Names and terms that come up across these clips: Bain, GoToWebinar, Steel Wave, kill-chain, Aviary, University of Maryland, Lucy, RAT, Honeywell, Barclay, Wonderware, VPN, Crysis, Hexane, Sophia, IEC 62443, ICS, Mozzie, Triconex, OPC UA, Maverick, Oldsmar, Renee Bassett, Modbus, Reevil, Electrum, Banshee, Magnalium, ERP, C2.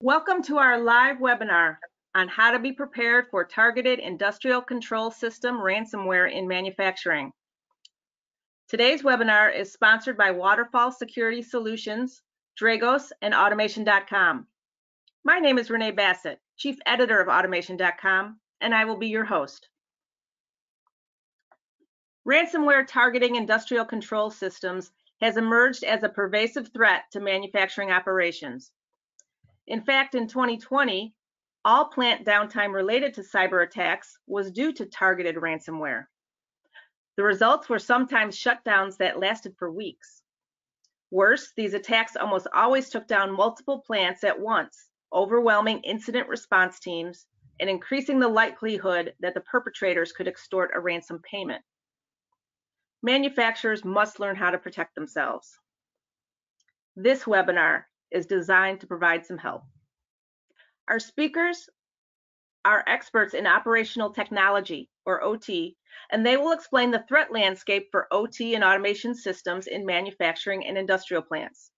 Welcome to our live webinar on how to be prepared for targeted industrial control system ransomware in manufacturing. Today's webinar is sponsored by Waterfall Security Solutions, Dragos, and Automation.com. My name is Renee Bassett, Chief Editor of Automation.com, and I will be your host. Ransomware targeting industrial control systems has emerged as a pervasive threat to manufacturing operations. In fact, in 2020, all plant downtime related to cyber attacks was due to targeted ransomware. The results were sometimes shutdowns that lasted for weeks. Worse, these attacks almost always took down multiple plants at once, overwhelming incident response teams and increasing the likelihood that the perpetrators could extort a ransom payment. Manufacturers must learn how to protect themselves. This webinar is designed to provide some help. Our speakers are experts in operational technology, or OT, and they will explain the threat landscape for OT and automation systems in manufacturing and industrial plants.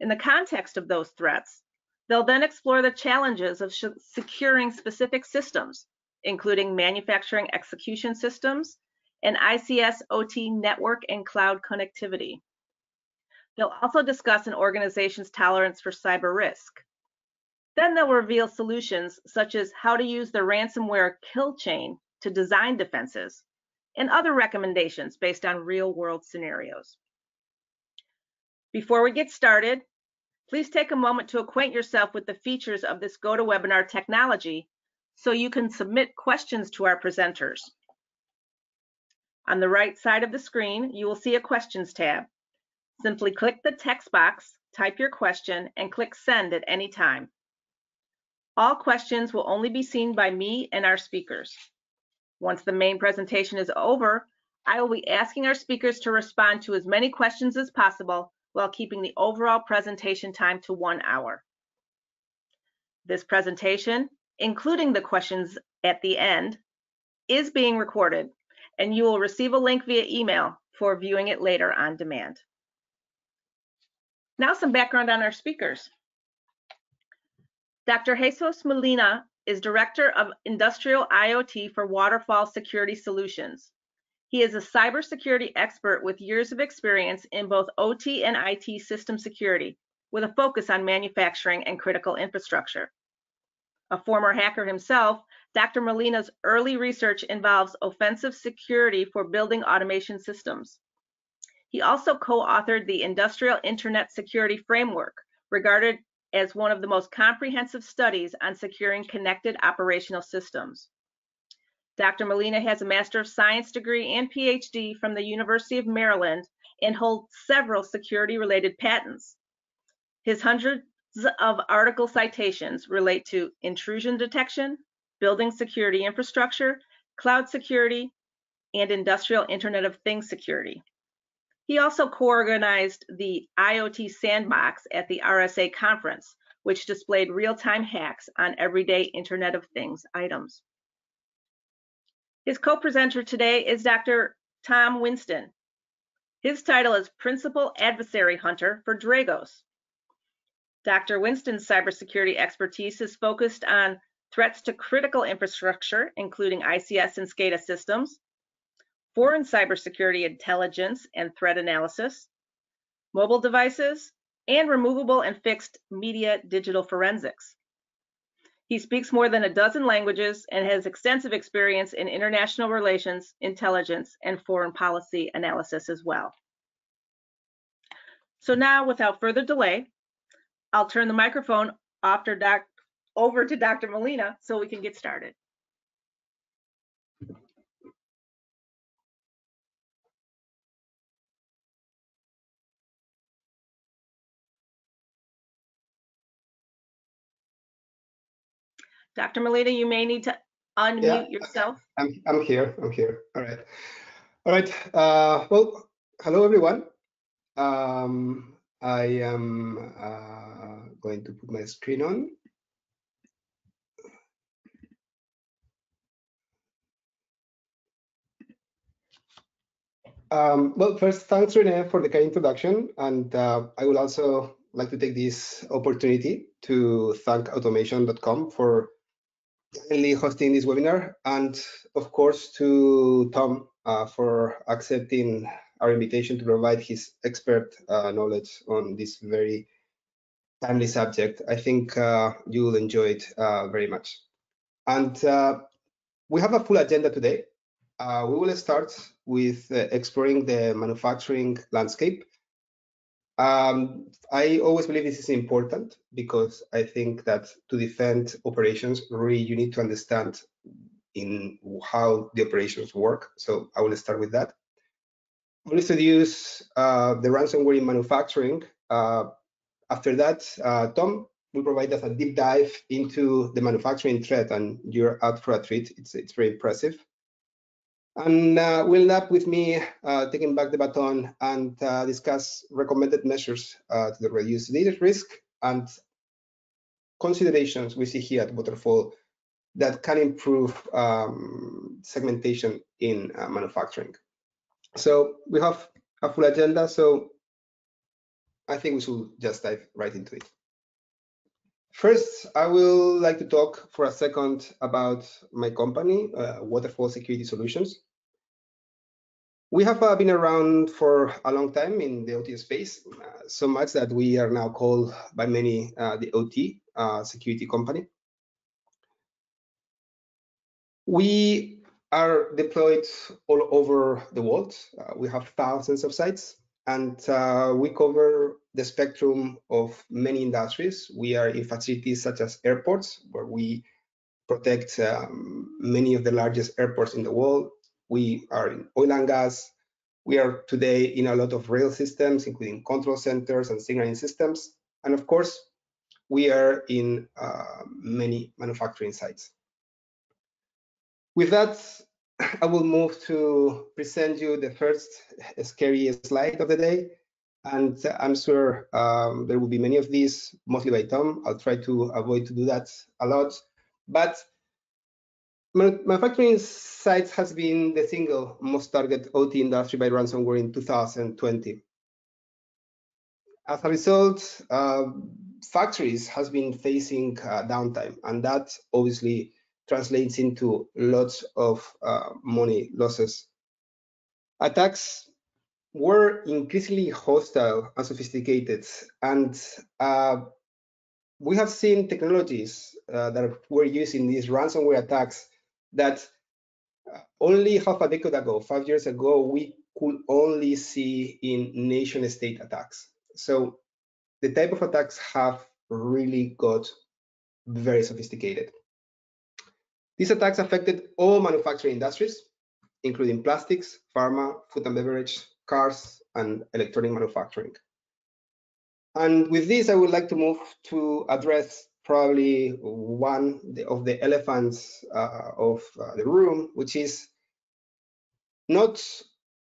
In the context of those threats, they'll then explore the challenges of securing specific systems, including manufacturing execution systems and ICS OT network and cloud connectivity. They'll also discuss an organization's tolerance for cyber risk. Then they'll reveal solutions such as how to use the ransomware kill chain to design defenses and other recommendations based on real-world scenarios. Before we get started, please take a moment to acquaint yourself with the features of this GoToWebinar technology so you can submit questions to our presenters. On the right side of the screen, you will see a questions tab. Simply click the text box, type your question, and click send at any time. All questions will only be seen by me and our speakers. Once the main presentation is over, I will be asking our speakers to respond to as many questions as possible while keeping the overall presentation time to 1 hour. This presentation, including the questions at the end, is being recorded, and you will receive a link via email for viewing it later on demand. Now some background on our speakers. Dr. Jesus Molina is Director of Industrial IoT for Waterfall Security Solutions. He is a cybersecurity expert with years of experience in both OT and IT system security, with a focus on manufacturing and critical infrastructure. A former hacker himself, Dr. Molina's early research involves offensive security for building automation systems. He also co-authored the Industrial Internet Security Framework, regarded as one of the most comprehensive studies on securing connected operational systems. Dr. Molina has a Master of Science degree and PhD from the University of Maryland and holds several security-related patents. His hundreds of article citations relate to intrusion detection, building security infrastructure, cloud security, and industrial Internet of Things security. He also co-organized the IoT Sandbox at the RSA Conference, which displayed real-time hacks on everyday Internet of Things items. His co-presenter today is Dr. Tom Winston. His title is Principal Adversary Hunter for Dragos. Dr. Winston's cybersecurity expertise is focused on threats to critical infrastructure, including ICS and SCADA systems, foreign cybersecurity intelligence and threat analysis, mobile devices, and removable and fixed media digital forensics. He speaks more than a dozen languages and has extensive experience in international relations, intelligence, and foreign policy analysis as well. So now, without further delay, I'll turn the microphone over to Dr. Molina so we can get started. Dr. Molina, you may need to unmute yourself. I'm here. All right. Well, hello, everyone. I am going to put my screen on. Well, first, thanks, Renee, for the kind introduction. And I will also I'd like to take this opportunity to thank Automation.com for kindly hosting this webinar, and of course to Tom for accepting our invitation to provide his expert knowledge on this very timely subject. I think you'll enjoy it very much. And we have a full agenda today. We will start with exploring the manufacturing landscape. I always believe this is important because I think that to defend operations, really you need to understand in how the operations work. So I will start with that. We'll introduce the ransomware in manufacturing. After that, Tom will provide us a deep dive into the manufacturing threat, and you're out for a treat. It's very impressive. And we'll end up with me taking back the baton and discuss recommended measures to reduce data risk and considerations we see here at Waterfall that can improve segmentation in manufacturing. So we have a full agenda, so I think we should just dive right into it. First, I will like to talk for a second about my company, Waterfall Security Solutions. We have been around for a long time in the OT space, so much that we are now called by many the OT security company. We are deployed all over the world. We have thousands of sites, and we cover the spectrum of many industries. We are in facilities such as airports, where we protect many of the largest airports in the world. We are in oil and gas. We are today in a lot of rail systems, including control centers and signaling systems. And of course, we are in many manufacturing sites. With that, I will move to present you the first scary slide of the day, and I'm sure there will be many of these, mostly by Tom. I'll try to avoid to do that a lot, but manufacturing sites has been the single most targeted OT industry by ransomware in 2020. As a result, factories has been facing downtime, and that obviously translates into lots of money losses. Attacks were increasingly hostile and sophisticated, and we have seen technologies that were used in these ransomware attacks that only half a decade ago, 5 years ago, we could only see in nation state attacks. So the type of attacks have really got very sophisticated. These attacks affected all manufacturing industries, including plastics, pharma, food and beverage, cars, and electronic manufacturing. And with this, I would like to move to address probably one of the elephants of the room, which is not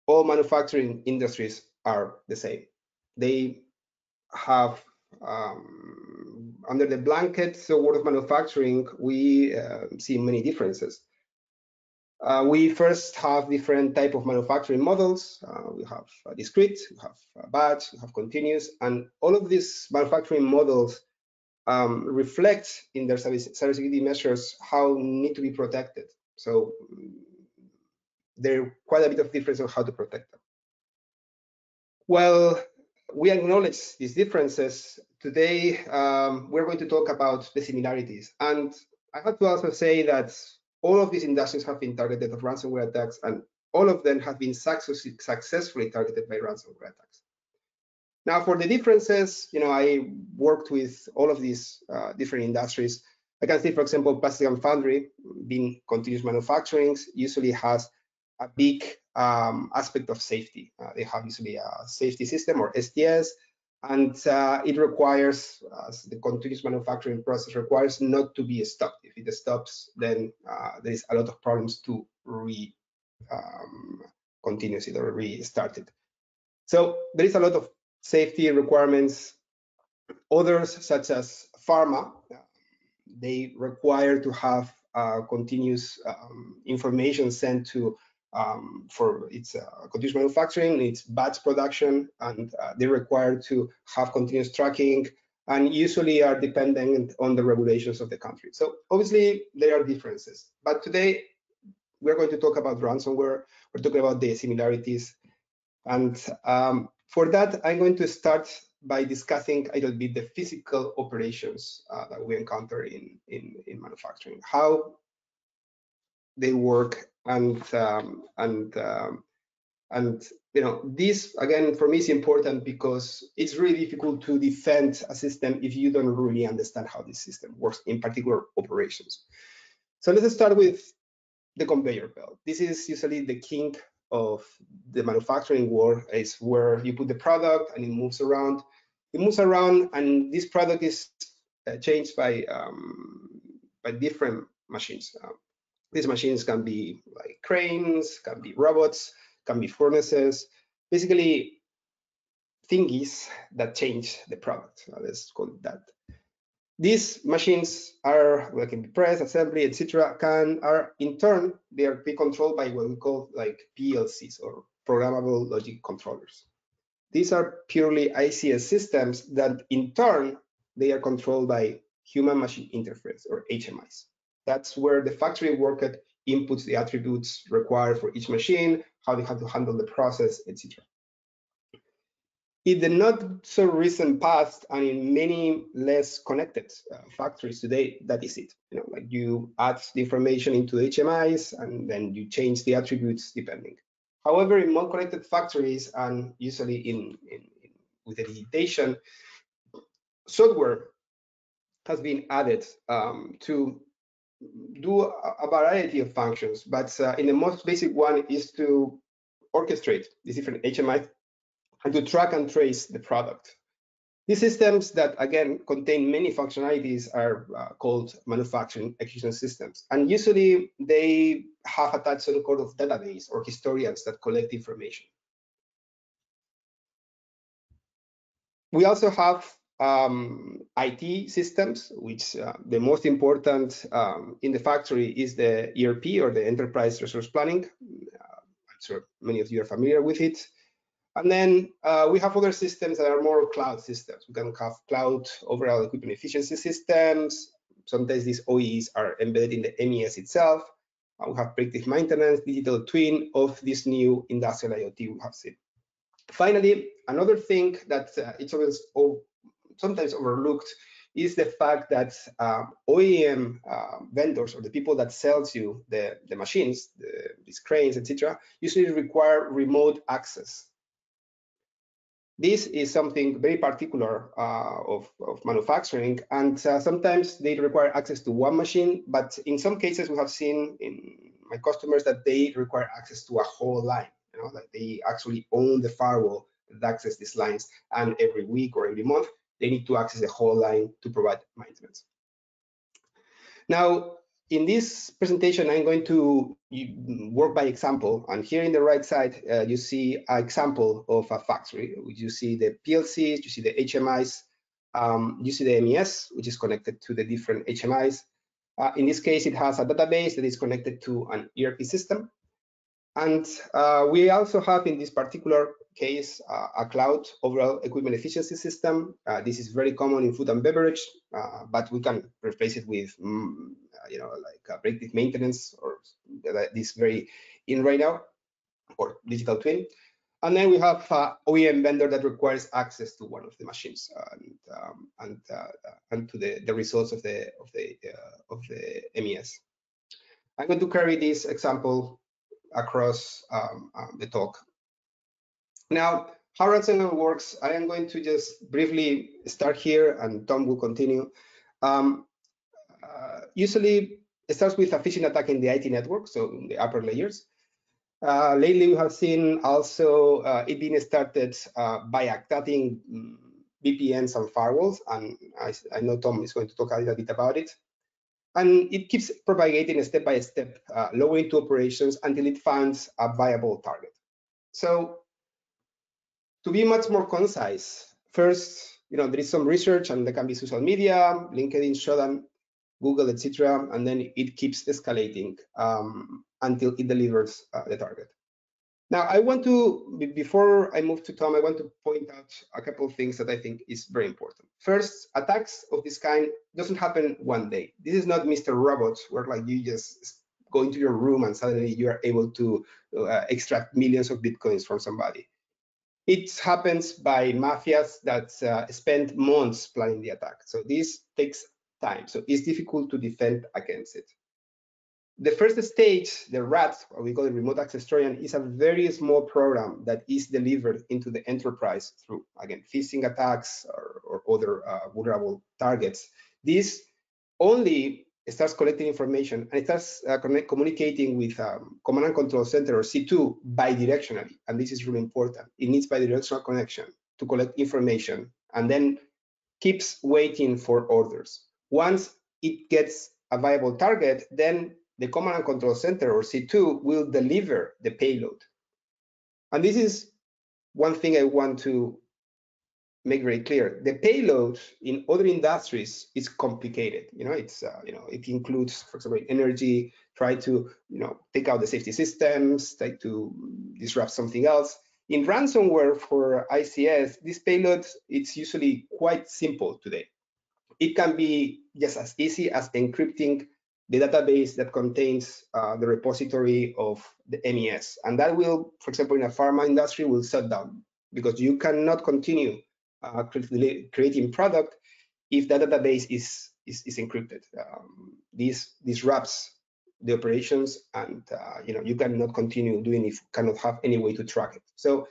all manufacturing industries are the same. They have under the blanket word of manufacturing, we see many differences. We first have different type of manufacturing models. We have discrete, we have batch, we have continuous, and all of these manufacturing models reflect in their cybersecurity measures how need to be protected. So there are quite a bit of difference on how to protect them. Well, we acknowledge these differences. Today, we're going to talk about the similarities. And I have to also say that all of these industries have been targeted by ransomware attacks, and all of them have been successfully targeted by ransomware attacks. Now, for the differences, you know, I worked with all of these different industries. I can see, for example, plastic and foundry, being continuous manufacturing, usually has a big aspect of safety. They have usually a safety system or STS, and it requires, as the continuous manufacturing process requires, not to be stopped. If it stops, then there is a lot of problems to continue it or restart it. So there is a lot of safety requirements. Others, such as pharma, they require to have continuous information sent to for its continuous manufacturing, its batch production, and they require to have continuous tracking, and usually are dependent on the regulations of the country. So obviously there are differences, but today we're going to talk about ransomware. We're talking about the similarities. And for that, I'm going to start by discussing a little bit the physical operations that we encounter in manufacturing, how they work, and you know, this again for me is important because it's really difficult to defend a system if you don't really understand how this system works, in particular operations. So let's start with the conveyor belt. This is usually the king of the manufacturing world, is where you put the product and it moves around. It moves around, and this product is changed by different machines. These machines can be like cranes, can be robots, can be furnaces, basically thingies that change the product. Let's call it that. These machines are, like in press, assembly, etc., are in turn, they are controlled by what we call like PLCs, or programmable logic controllers. These are purely ICS systems that in turn, they are controlled by human machine interface, or HMIs. That's where the factory worker inputs the attributes required for each machine, how they have to handle the process, etc. In the not so recent past, and in many less connected factories today, that is it. You know, like you add the information into HMIs, and then you change the attributes depending. However, in more connected factories, and usually in with the digitization, software has been added to do a variety of functions. But in the most basic one is to orchestrate these different HMIs and to track and trace the product. These systems that, again, contain many functionalities are called manufacturing execution systems. And usually they have attached some sort of database or historians that collect information. We also have IT systems, which the most important in the factory is the ERP, or the Enterprise Resource Planning. I'm sure many of you are familiar with it. And then we have other systems that are more cloud systems. We can have cloud overall equipment efficiency systems. Sometimes these OEs are embedded in the MES itself. We have predictive maintenance, digital twin of this new industrial IoT we have seen. Finally, another thing that it's always sometimes overlooked is the fact that OEM vendors, or the people that sells you the machines, these cranes, etc., usually require remote access. This is something very particular of manufacturing, and sometimes they require access to one machine, but in some cases we have seen in my customers that they require access to a whole line, you know, like they actually own the firewall that access these lines, and every week or every month, they need to access the whole line to provide maintenance. Now, in this presentation, I'm going to work by example, and here in the right side, you see an example of a factory. You see the PLCs, you see the HMIs, you see the MES, which is connected to the different HMIs. In this case, it has a database that is connected to an ERP system. And we also have, in this particular case, a cloud overall equipment efficiency system. This is very common in food and beverage, but we can replace it with, you know, like predictive maintenance, or this very in right now, or digital twin. And then we have an OEM vendor that requires access to one of the machines and to the results of the MES. I'm going to carry this example across the talk. Now, how ransomware works, I am going to just briefly start here, and Tom will continue. Usually, it starts with a phishing attack in the IT network, so in the upper layers. Lately, we have seen also it being started by attacking VPNs and firewalls, and I know Tom is going to talk a little bit about it. And it keeps propagating step by step, lowering to operations until it finds a viable target. So, to be much more concise, first, you know, there is some research, and there can be social media, LinkedIn, Shodan, Google, etc., and then it keeps escalating until it delivers the target. Now, I want to, before I move to Tom, I want to point out a couple of things that I think is very important. First, attacks of this kind doesn't happen one day. This is not Mr. Robots, where like you just go into your room and suddenly you are able to extract millions of bitcoins from somebody. It happens by mafias that spend months planning the attack. So this takes time. So it's difficult to defend against it. The first stage, the RAT, what we call the Remote Access Trojan, is a very small program that is delivered into the enterprise through, again, phishing attacks or other vulnerable targets. This only starts collecting information and it starts communicating with Command and Control Center, or C2, bidirectionally. And this is really important. It needs bidirectional connection to collect information and then keeps waiting for orders. Once it gets a viable target, then the Command and Control Center, or C2, will deliver the payload. And this is one thing I want to make very clear. The payload in other industries is complicated. You know, it's it includes, for example, energy, try to take out the safety systems, try to disrupt something else. In ransomware for ICS, this payload, it's usually quite simple today. It can be just as easy as encrypting the database that contains the repository of the MES. And that will, for example, in a pharma industry, will shut down because you cannot continue creating product if that database is encrypted. This disrupts the operations and you cannot continue doing it, cannot have any way to track it. So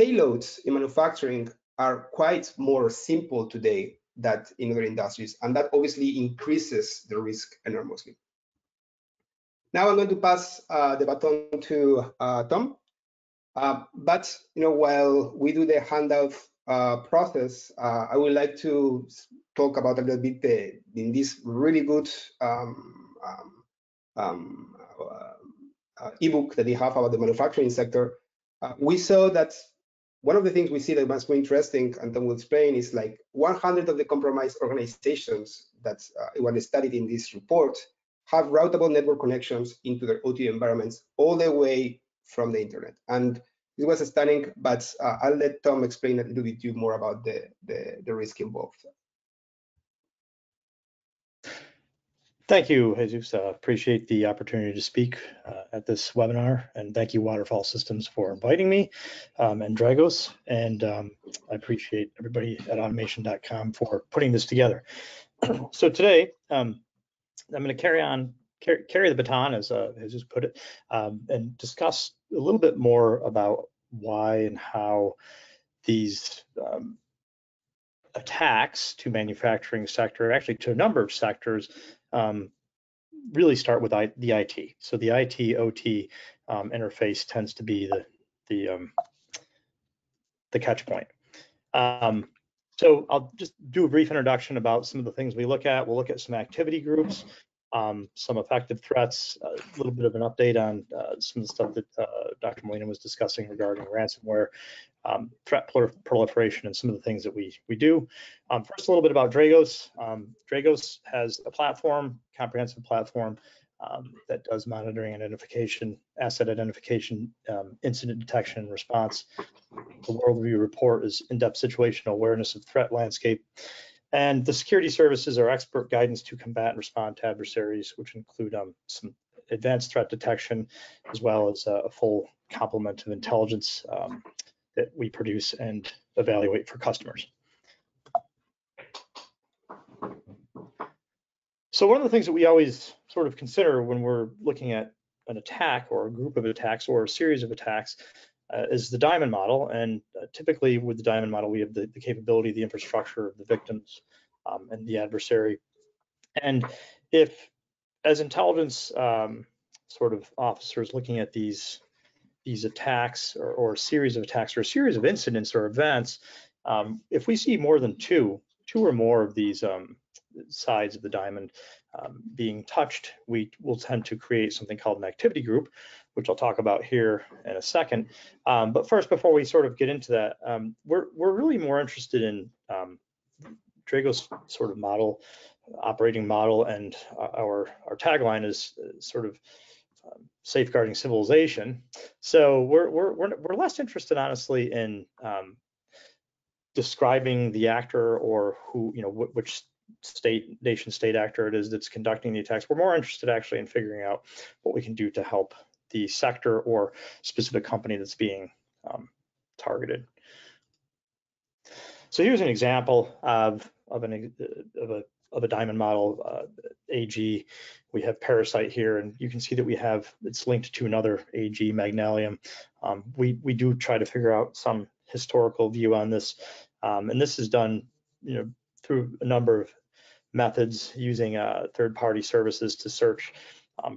payloads in manufacturing are quite more simple today that in other industries, and that obviously increases the risk enormously. Now I'm going to pass the baton to Tom, but while we do the handout process, I would like to talk about a little bit in this really good ebook that they have about the manufacturing sector. We saw that one of the things we see that was more interesting, and Tom will explain, is like 100 of the compromised organizations that were studied in this report have routable network connections into their OT environments all the way from the internet. And it was stunning, but I'll let Tom explain a little bit to you more about the risk involved. Thank you, Jesus. Appreciate the opportunity to speak at this webinar, and thank you, Waterfall Systems, for inviting me, and Dragos, and I appreciate everybody at Automation.com for putting this together. So today, I'm going to carry the baton, as Jesus put it, and discuss a little bit more about why and how these attacks to manufacturing sector, actually to a number of sectors, really start with the IT. So the IT-OT interface tends to be the catch point. So I'll just do a brief introduction about some of the things we look at. We'll look at some activity groups, some effective threats, a little bit of an update on some of the stuff that Dr. Molina was discussing regarding ransomware, threat proliferation, and some of the things that we do. First, a little bit about Dragos. Dragos has a platform, comprehensive platform, that does monitoring and identification, asset identification, incident detection and response. The Worldview report is in-depth situational awareness of threat landscape. And the security services are expert guidance to combat and respond to adversaries, which include some advanced threat detection, as well as a full complement of intelligence that we produce and evaluate for customers. So one of the things that we always sort of consider when we're looking at an attack or a group of attacks or a series of attacks is the diamond model. And typically with the diamond model, we have the capability, the infrastructure of the victims and the adversary. And if, as intelligence sort of officers looking at these attacks or a series of attacks or a series of incidents or events, if we see more than two or more of these sides of the diamond being touched, we will tend to create something called an activity group, which I'll talk about here in a second. But first, before we sort of get into that, we're really more interested in Dragos' sort of model operating model and our tagline is sort of safeguarding civilization. So we're less interested, honestly, in describing the actor or who, you know, which nation state actor it is that's conducting the attacks. We're more interested actually in figuring out what we can do to help the sector or specific company that's being targeted. So here's an example of a diamond model, AG. We have Parasite here, and you can see that we have, it's linked to another AG, Magnalium. We do try to figure out some historical view on this, and this is done, you know, through a number of methods using third-party services to search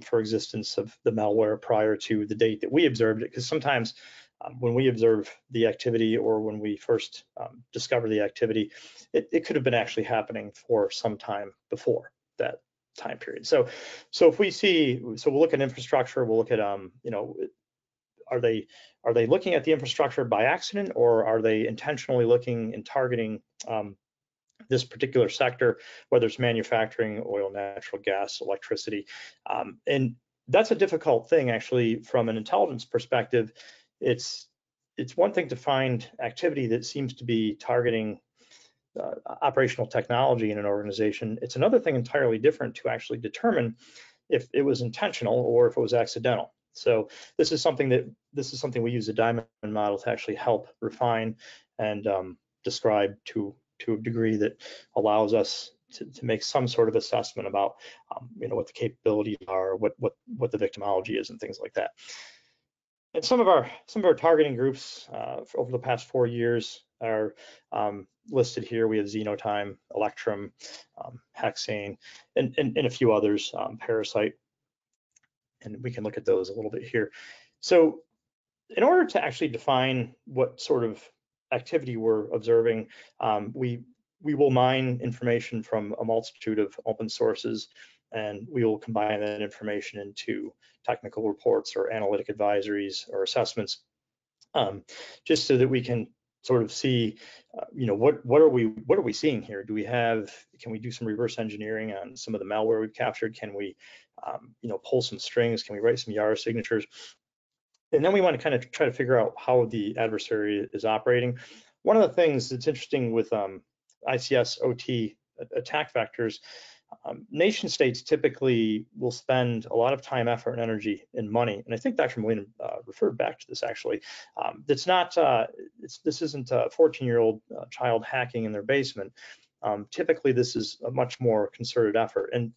for existence of the malware prior to the date that we observed it, because sometimes when we observe the activity or when we first discover the activity, it could have been actually happening for some time before that time period. So if we see, so we'll look at infrastructure, we'll look at, you know, are they looking at the infrastructure by accident, or are they intentionally looking and targeting this particular sector, whether it's manufacturing, oil, natural gas, electricity. And that's a difficult thing, actually, from an intelligence perspective. It's one thing to find activity that seems to be targeting operational technology in an organization. It's another thing entirely different to actually determine if it was intentional or if it was accidental. So this is something we use the diamond model to actually help refine and describe to a degree that allows us to make some sort of assessment about, you know, what the capabilities are, what the victimology is, and things like that. And some of our targeting groups over the past 4 years are listed here. We have Xenotime, Electrum, Hexane, and a few others, Parasite, and we can look at those a little bit here. So in order to actually define what sort of activity we're observing, we will mine information from a multitude of open sources, and we will combine that information into technical reports or analytic advisories or assessments, just so that we can sort of see, you know, what are we seeing here? Do we have, can we do some reverse engineering on some of the malware we've captured? Can we, you know, pull some strings? Can we write some YARA signatures? And then we want to kind of try to figure out how the adversary is operating. One of the things that's interesting with ICS OT attack vectors, nation states typically will spend a lot of time, effort, and energy, and money. And I think Dr. Molina referred back to this actually. That's not, this isn't a 14-year-old child hacking in their basement. Typically, this is a much more concerted effort. And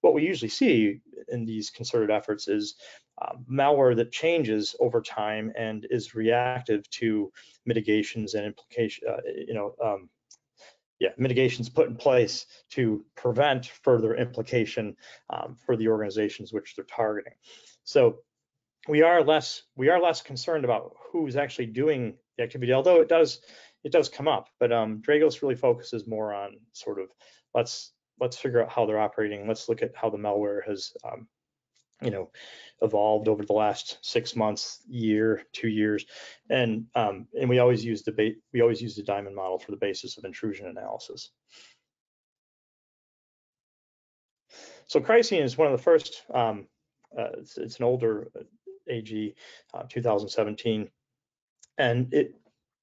what we usually see in these concerted efforts is malware that changes over time and is reactive to mitigations and implication, you know, mitigations put in place to prevent further implication for the organizations which they're targeting. So we are less concerned about who's actually doing the activity, although it does come up. But Dragos really focuses more on sort of let's figure out how they're operating. Let's look at how the malware has you know, evolved over the last 6 months, year, 2 years, and we always use the diamond model for the basis of intrusion analysis. So Crysis is one of the first. It's an older AG, 2017, and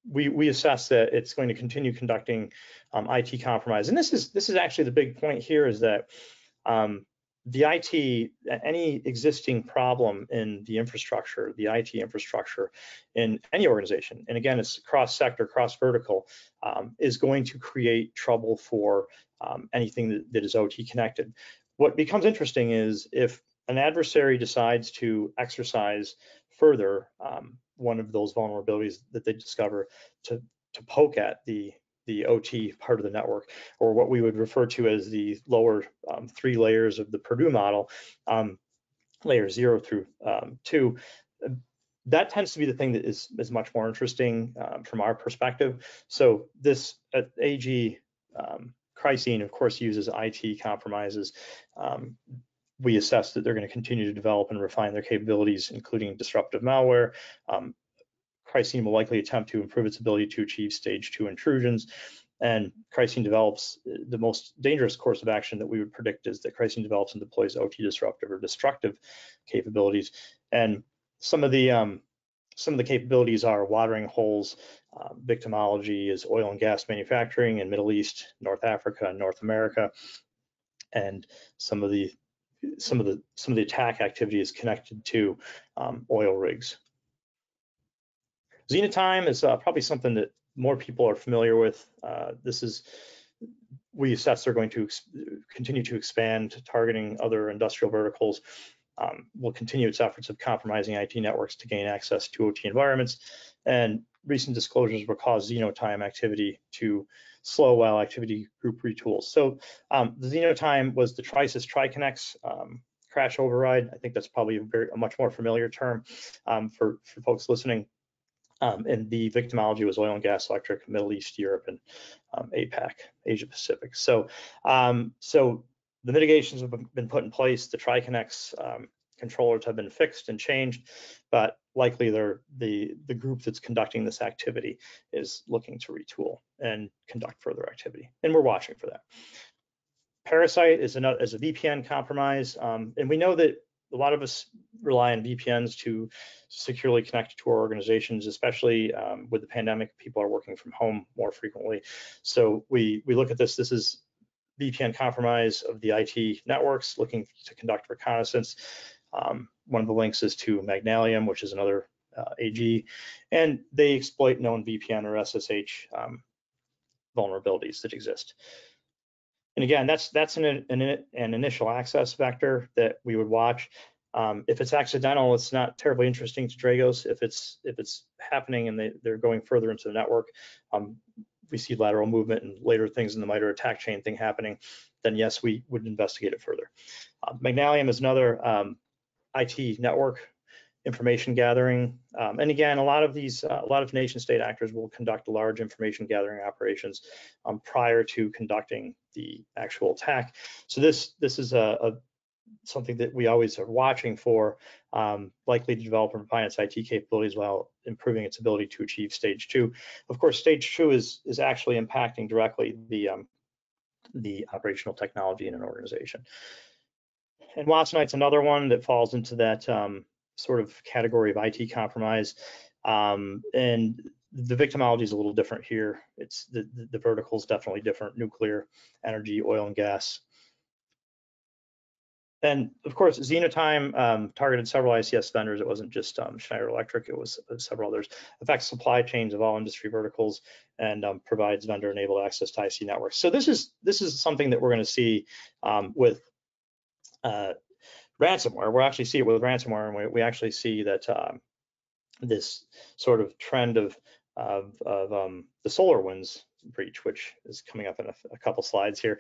we assess that it's going to continue conducting IT compromise. And this is actually the big point here, is that the IT, any existing problem in the infrastructure, the IT infrastructure in any organization, and again, it's cross-sector, cross-vertical, is going to create trouble for anything that is OT connected. What becomes interesting is if an adversary decides to exercise further one of those vulnerabilities that they discover to poke at the OT part of the network, or what we would refer to as the lower 3 layers of the Purdue model, layer 0 through 2, that tends to be the thing that is much more interesting from our perspective. So this AG Crysis, of course, uses IT compromises. We assess that they're going to continue to develop and refine their capabilities, including disruptive malware. Crysis will likely attempt to improve its ability to achieve stage 2 intrusions. And Crysis develops the most dangerous course of action that we would predict is that Crysis develops and deploys OT disruptive or destructive capabilities. And some of the capabilities are watering holes. Victimology is oil and gas manufacturing in Middle East, North Africa, and North America. And some of the attack activity is connected to oil rigs. Xenotime is probably something that more people are familiar with. This is, we assess they're going to continue to expand, targeting other industrial verticals. Will continue its efforts of compromising IT networks to gain access to OT environments. And recent disclosures will cause Xenotime activity to slow while activity group retools. So the Xenotime was the Trisis Triconex crash override. I think that's probably a much more familiar term for folks listening. And the victimology was oil and gas, electric, Middle East, Europe, and APAC, Asia Pacific. So, the mitigations have been put in place. The Triconex controllers have been fixed and changed, but likely the group that's conducting this activity is looking to retool and conduct further activity, and we're watching for that. Parasite is another, is a VPN compromise, and we know that a lot of us rely on VPNs to securely connect to our organizations, especially with the pandemic. People are working from home more frequently, so we look at this. This is VPN compromise of the IT networks, looking to conduct reconnaissance. One of the links is to Magnalium, which is another AG, and they exploit known VPN or SSH vulnerabilities that exist. And again, that's an initial access vector that we would watch. If it's accidental, it's not terribly interesting to Dragos. If it's happening and they're going further into the network, we see lateral movement and later things in the MITRE attack chain thing happening, then yes, we would investigate it further. Magnalium is another IT network information gathering. And again, a lot of nation state actors will conduct large information gathering operations prior to conducting the actual attack. So this is something that we always are watching for, likely to develop and refine its IT capabilities while improving its ability to achieve stage two. Of course, stage two is actually impacting directly the operational technology in an organization. And Watsonite's another one that falls into that sort of category of IT compromise. And the victimology is a little different here. It's the vertical is definitely different: nuclear, energy, oil and gas. And of course, Xenotime targeted several ICS vendors. It wasn't just Schneider Electric, it was several others. Affects supply chains of all industry verticals and provides vendor-enabled access to IC networks. So this is something that we're going to see with ransomware. We'll actually see it with ransomware, and we actually see that this sort of trend of the SolarWinds breach, which is coming up in a couple slides here,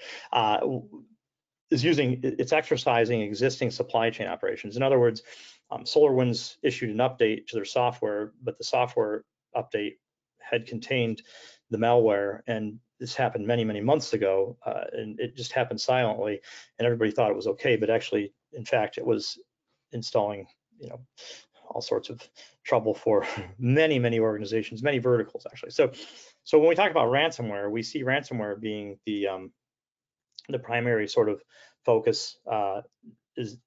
it's exercising existing supply chain operations. In other words, SolarWinds issued an update to their software, but the software update had contained the malware, and this happened many, many months ago, and it just happened silently, and everybody thought it was okay, but actually, in fact, it was installing, all sorts of trouble for many, many organizations, many verticals, actually. So when we talk about ransomware, we see ransomware being the primary sort of focus is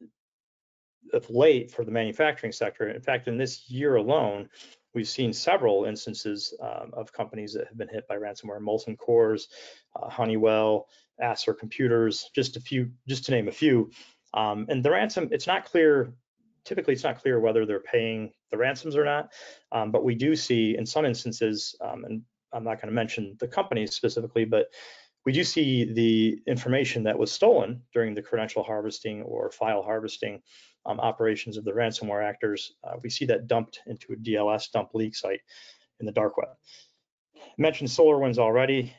of late for the manufacturing sector. In fact, in this year alone, we've seen several instances of companies that have been hit by ransomware: Molson Coors, Honeywell, Acer computers, just to name a few. And the ransom, it's not clear. Typically, it's not clear whether they're paying the ransoms or not. But we do see in some instances, and I'm not going to mention the companies specifically, but we do see the information that was stolen during the credential harvesting or file harvesting operations of the ransomware actors. We see that dumped into a DLS dump leak site in the dark web. I mentioned SolarWinds already.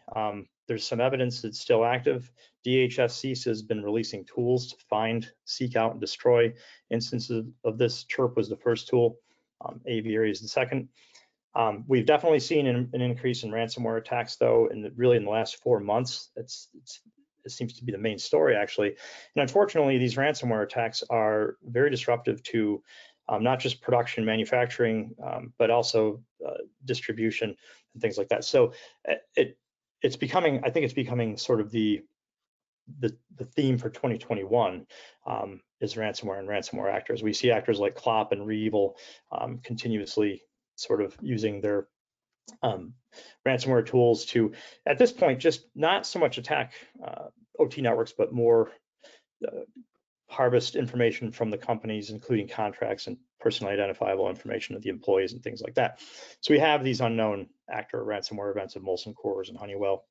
There's some evidence that's still active. DHS has been releasing tools to find, seek out, and destroy instances of this. Chirp was the first tool. Aviary is the second. We've definitely seen an increase in ransomware attacks, though, in the last 4 months. It seems to be the main story, actually. And unfortunately, these ransomware attacks are very disruptive to not just production, manufacturing, but also distribution and things like that. So it it's becoming, I think it's becoming sort of the theme for 2021 is ransomware and ransomware actors. We see actors like Klopp and Reevil continuously sort of using their ransomware tools to, at this point, just not so much attack OT networks, but more harvest information from the companies, including contracts and personally identifiable information of the employees and things like that. So we have these unknown actor ransomware events of Molson Coors and Honeywell,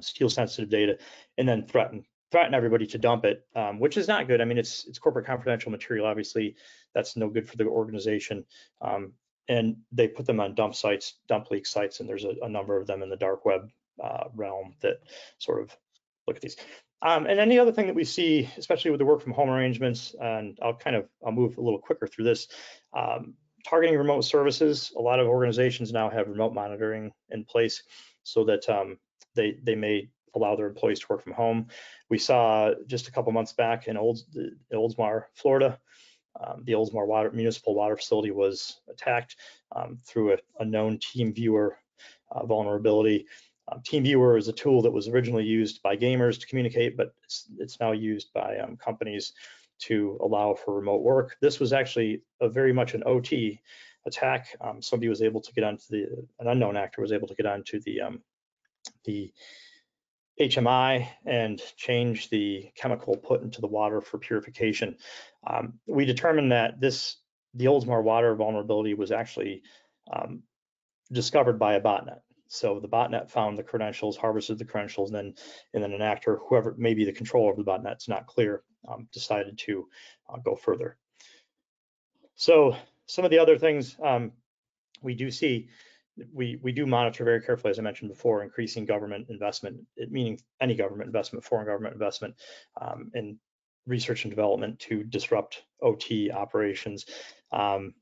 steal sensitive data, and then threaten everybody to dump it, which is not good. I mean, it's corporate confidential material. Obviously, that's no good for the organization. And they put them on dump sites, dump leak sites, and there's a number of them in the dark web realm that sort of look at these. And then the other thing that we see, especially with the work from home arrangements, and I'll move a little quicker through this, targeting remote services. A lot of organizations now have remote monitoring in place so that they may allow their employees to work from home. We saw just a couple months back in Oldsmar, Florida, the Oldsmar Municipal Water Facility was attacked through a known TeamViewer vulnerability. TeamViewer is a tool that was originally used by gamers to communicate, but it's now used by companies to allow for remote work. This was actually very much an OT attack. Somebody was able to get onto an unknown actor was able to get onto the HMI and change the chemical put into the water for purification. We determined that the Oldsmar water vulnerability was actually discovered by a botnet. So the botnet found the credentials, harvested the credentials, and then an actor, whoever may be the controller of the botnet, it's not clear, decided to go further. So some of the other things we do see, we do monitor very carefully, as I mentioned before, increasing government investment, meaning any government investment, foreign government investment, in research and development to disrupt OT operations. And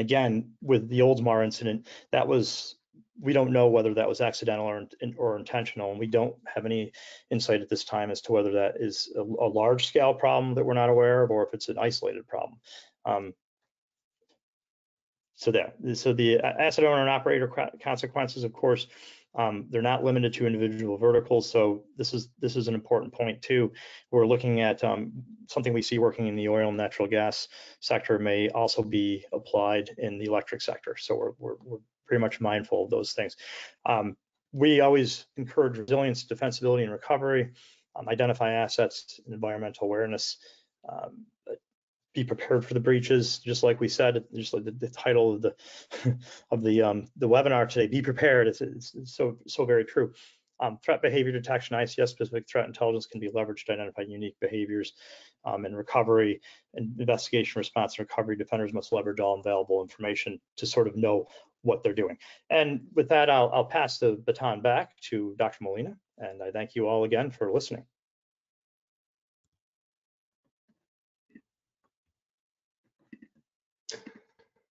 again, with the Oldsmar incident, that was, we don't know whether that was accidental or intentional, and we don't have any insight at this time as to whether that is a large scale problem that we're not aware of, or if it's an isolated problem. So the asset owner and operator consequences, of course, they're not limited to individual verticals. So this is an important point too. We're looking at something we see working in the oil and natural gas sector may also be applied in the electric sector. So we're pretty much mindful of those things. We always encourage resilience, defensibility, and recovery. Identify assets and environmental awareness. Be prepared for the breaches, just like we said, just like the title of the webinar today. Be prepared. It's so very true. Threat behavior detection, ICS specific threat intelligence can be leveraged to identify unique behaviors, and recovery and investigation, response, and recovery. Defenders must leverage all available information to sort of know what they're doing. And with that, I'll pass the baton back to Dr. Molina, and I thank you all again for listening.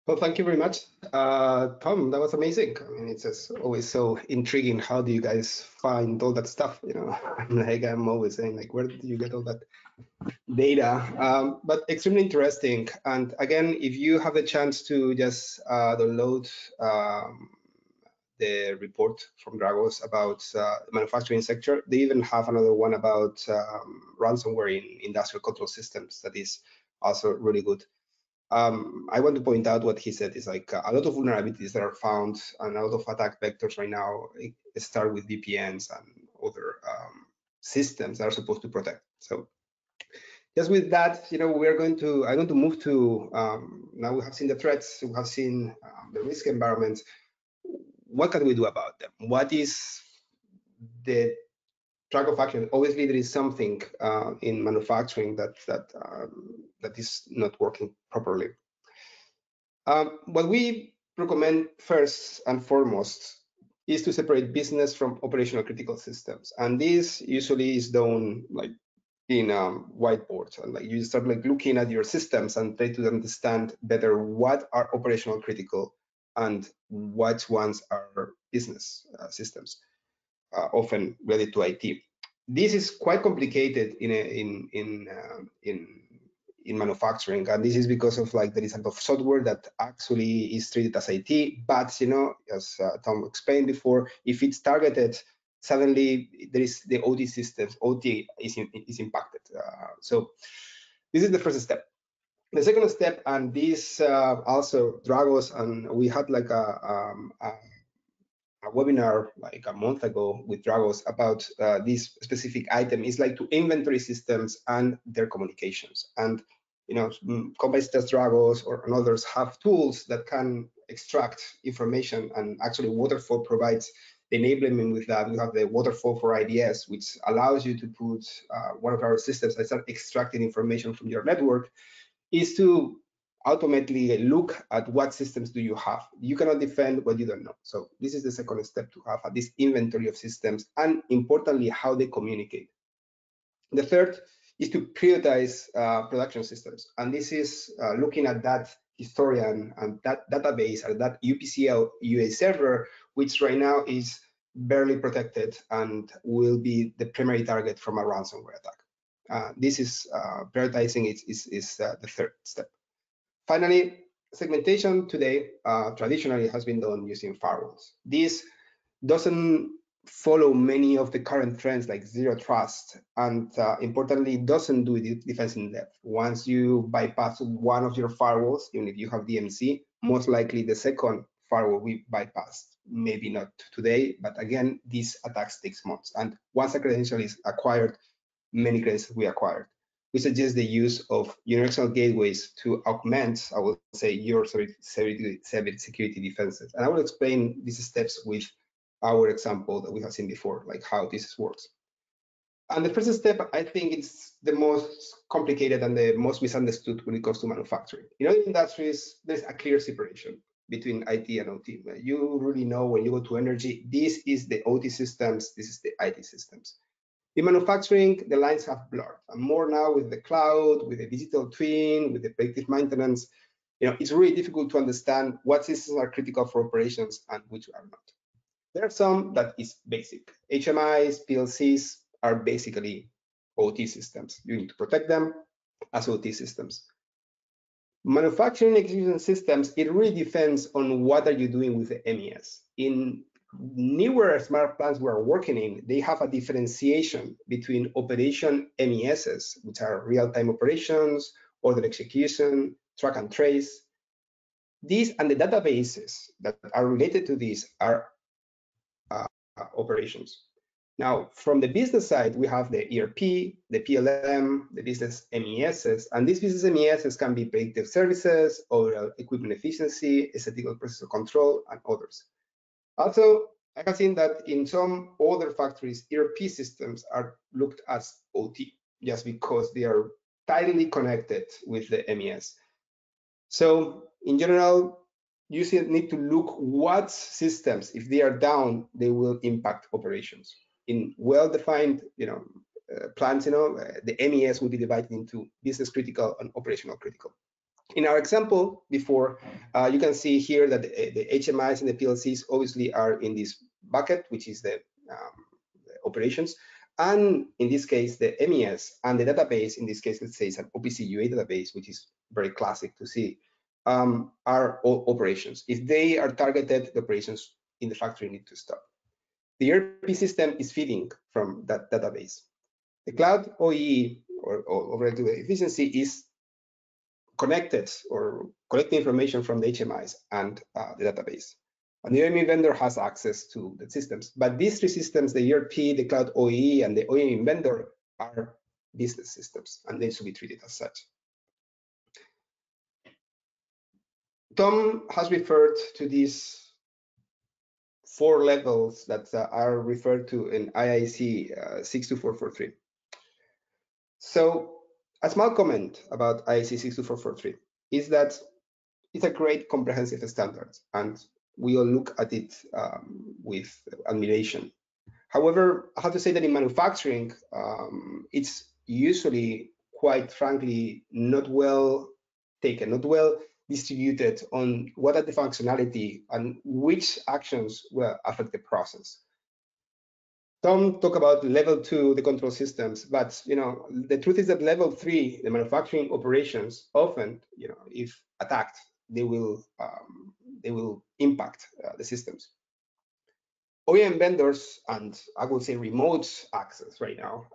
Well, thank you very much, Tom. That was amazing. I mean, it's just always so intriguing. How do you guys find all that stuff? You know, like I'm always saying, like, where do you get all that data? But extremely interesting. And again, if you have the chance to just download the report from Dragos about the manufacturing sector, they even have another one about ransomware in industrial control systems that is also really good. I want to point out what he said is like a lot of vulnerabilities that are found and a lot of attack vectors right now start with VPNs and other systems that are supposed to protect. So just with that, you know, I'm going to move to, now we have seen the threats, we have seen the risk environments. What can we do about them? What is the track of action? Obviously, there is something in manufacturing that is not working properly. What we recommend first and foremost is to separate business from operational critical systems, and this usually is done like in whiteboards, and like you start like looking at your systems and try to understand better what are operational critical and what ones are business systems. Often related to IT. This is quite complicated in in manufacturing, and this is because of like the design of software that actually is treated as IT. But you know, as Tom explained before, if it's targeted, suddenly there is the OT systems. OT is impacted. So this is the first step. The second step, and this also Dragos, and we had like a webinar like a month ago with Dragos about this specific item, is like to inventory systems and their communications. And you know, companies such as Dragos or and others have tools that can extract information, and actually Waterfall provides the enablement with that. We have the Waterfall for IDS, which allows you to put one of our systems that start extracting information from your network, is to ultimately look at what systems do you have. You cannot defend what you don't know. So this is the second step, to have this inventory of systems and importantly how they communicate. The third is to prioritize production systems. And this is looking at that historian and that database and that UPCL UA server, which right now is barely protected and will be the primary target from a ransomware attack. This is prioritizing is the third step. Finally, segmentation today traditionally has been done using firewalls. This doesn't follow many of the current trends like zero trust, and importantly, doesn't do defense in depth. Once you bypass one of your firewalls, even if you have DMZ, most likely the second firewall will be bypassed. Maybe not today, but again, these attacks take months. And once a credential is acquired, many credentials we acquired. We suggest the use of universal gateways to augment, I would say, your cybersecurity defenses. And I will explain these steps with our example that we have seen before, like how this works. And the first step, I think it's the most complicated and the most misunderstood when it comes to manufacturing. In other industries, there's a clear separation between IT and OT. You really know when you go to energy, this is the OT systems, this is the IT systems. In manufacturing, the lines have blurred, and more now with the cloud, with the digital twin, with the predictive maintenance. You know, it's really difficult to understand what systems are critical for operations and which are not. There are some that is basic. HMIs, PLCs are basically OT systems. You need to protect them as OT systems. Manufacturing execution systems, it really depends on what are you doing with the MES. In newer smart plants we are working in, they have a differentiation between operation MESs, which are real-time operations, order execution, track and trace. These and the databases that are related to these are operations. Now, from the business side, we have the ERP, the PLM, the business MESs, and these business MESs can be predictive services, overall equipment efficiency, statistical process control, and others. Also, I have seen that in some other factories, ERP systems are looked as OT just because they are tightly connected with the MES. So in general, you need to look what systems, if they are down, they will impact operations. In well-defined, you know, plants, you know, the MES will be divided into business critical and operational critical. In our example before, you can see here that the HMIs and the PLCs obviously are in this bucket, which is the operations. And in this case, the MES and the database, in this case, let's say it's an OPC UA database, which is very classic to see, are all operations. If they are targeted, the operations in the factory need to stop. The ERP system is feeding from that database. The cloud OEE, or overall efficiency, is connected or collecting information from the HMIs and the database. And the OEM vendor has access to the systems. But these three systems, the ERP, the cloud OEE, and the OEM vendor, are business systems, and they should be treated as such. Tom has referred to these four levels that are referred to in IEC 62443. So, a small comment about IEC 62443 is that it's a great comprehensive standard, and we all look at it with admiration. However, I have to say that in manufacturing, it's usually, quite frankly, not well taken, not well distributed on what are the functionality and which actions will affect the process. Tom talked about level 2, the control systems, but the truth is that level 3, the manufacturing operations, often, if attacked, they will impact the systems. OEM vendors, and I would say remote access right now,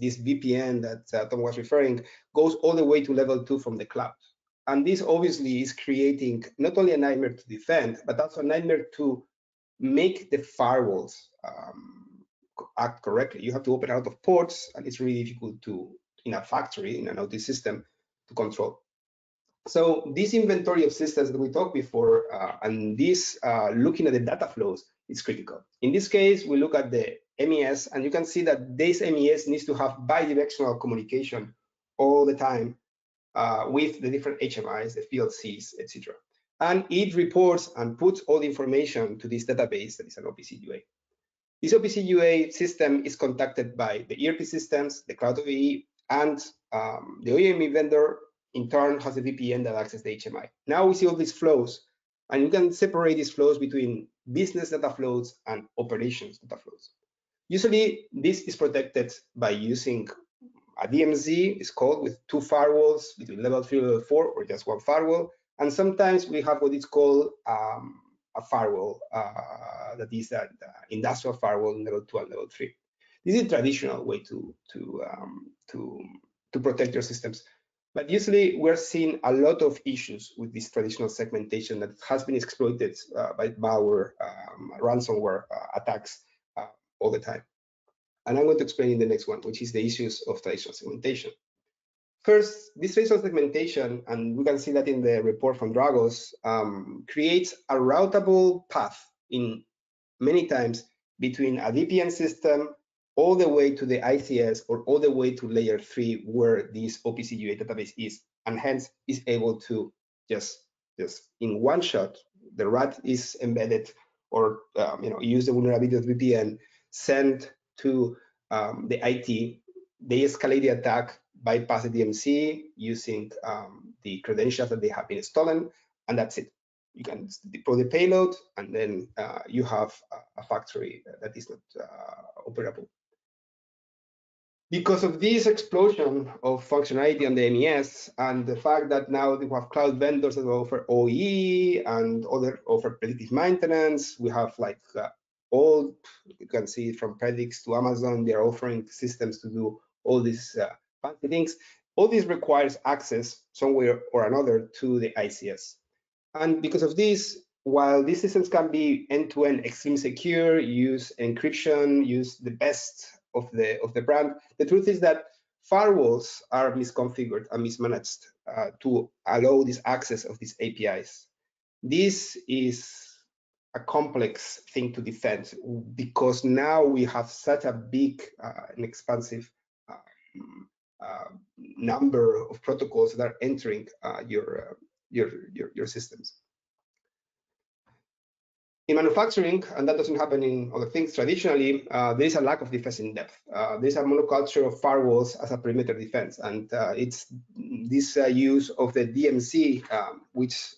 this VPN that Tom was referring, goes all the way to level 2 from the cloud. And this obviously is creating not only a nightmare to defend, but also a nightmare to make the firewalls act correctly. You have to open out of ports, and it's really difficult to, in a factory, in an OT system, to control. So this inventory of systems that we talked before, and this looking at the data flows, is critical. In this case, we look at the MES, and you can see that this MES needs to have bi-directional communication all the time with the different HMIs, the PLCs, etc. And it reports and puts all the information to this database that is an OPC UA. This OPC UA system is contacted by the ERP systems, the cloud OVE, and the OEM vendor in turn has a VPN that accesses the HMI. Now we see all these flows, and you can separate these flows between business data flows and operations data flows. Usually, this is protected by using a DMZ, it's called, with 2 firewalls between level 3 and level 4, or just 1 firewall. And sometimes we have what is called a firewall, that is an industrial firewall in level 2 and level 3. This is a traditional way to protect your systems. But usually, we're seeing a lot of issues with this traditional segmentation that has been exploited by malware, ransomware attacks all the time. And I'm going to explain in the next one, which is the issues of traditional segmentation. First, this traditional segmentation, and we can see that in the report from Dragos, creates a routable path in many times between a VPN system all the way to the ICS or all the way to layer 3 where this OPC UA database is, and hence is able to just in one shot, the rat is embedded or use the vulnerability of VPN, send to the IT, they escalate the attack, bypass the DMZ using the credentials that they have been stolen, and that's it. You can deploy the payload, and then you have a factory that is not operable. Because of this explosion of functionality on the MES and the fact that now we have cloud vendors that offer OE and other offer predictive maintenance, we have like all, you can see from Predix to Amazon, they're offering systems to do all these fancy things. All this requires access somewhere or another to the ICS. And because of this, while these systems can be end-to-end extremely secure, use encryption, use the best of the brand, the truth is that firewalls are misconfigured and mismanaged to allow this access of these APIs. This is a complex thing to defend because now we have such a big and expansive number of protocols that are entering your systems. In manufacturing, and that doesn't happen in other things traditionally, there is a lack of defense in depth. There's a monoculture of firewalls as a perimeter defense, and it's this use of the DMZ, which